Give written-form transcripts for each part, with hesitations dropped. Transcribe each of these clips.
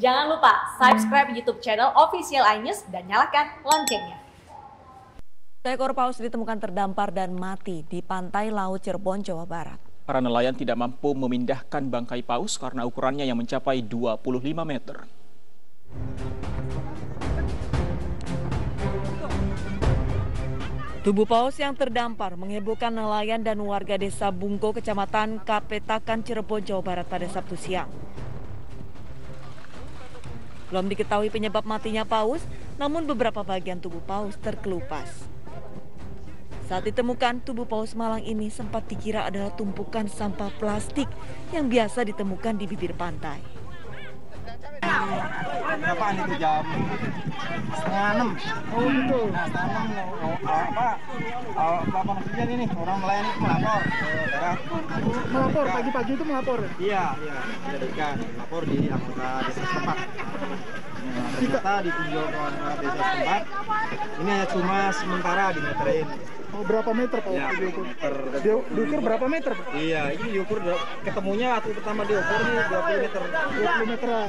Jangan lupa subscribe YouTube channel official iNews dan nyalakan loncengnya. Seekor paus ditemukan terdampar dan mati di pantai laut Cirebon, Jawa Barat. Para nelayan tidak mampu memindahkan bangkai paus karena ukurannya yang mencapai 25 meter. Tubuh paus yang terdampar menghebohkan nelayan dan warga Desa Bungko, Kecamatan Kapetakan, Cirebon, Jawa Barat pada Sabtu siang. Belum diketahui penyebab matinya paus, namun beberapa bagian tubuh paus terkelupas. Saat ditemukan, tubuh paus malang ini sempat dikira adalah tumpukan sampah plastik yang biasa ditemukan di bibir pantai. Berapaan itu jam? Setengah 6. Nah, setengah 6 maksudnya ini orang nelayan melapor. Melapor pagi-pagi itu melapor. Iya. Melapor di anggota desa setempat. Ternyata ditinjau ke anggota desa setempat. Ini hanya cuma sementara dimeterin. Oh, berapa meter Pak? Ya, diukur berapa meter Pak? Iya, ini diukur ketemunya atau pertama diukur ini 20 meter. 20 meteran.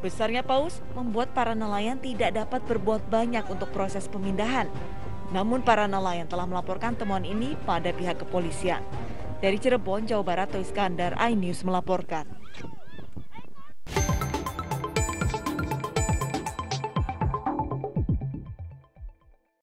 Besarnya paus membuat para nelayan tidak dapat berbuat banyak untuk proses pemindahan. Namun para nelayan telah melaporkan temuan ini pada pihak kepolisian. Dari Cirebon, Jawa Barat, Toiskandar, iNews melaporkan.